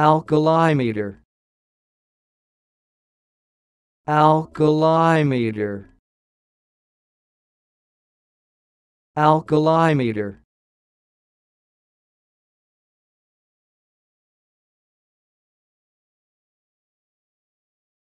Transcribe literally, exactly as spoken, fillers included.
Alkalimeter. Alkalimeter. Alkalimeter.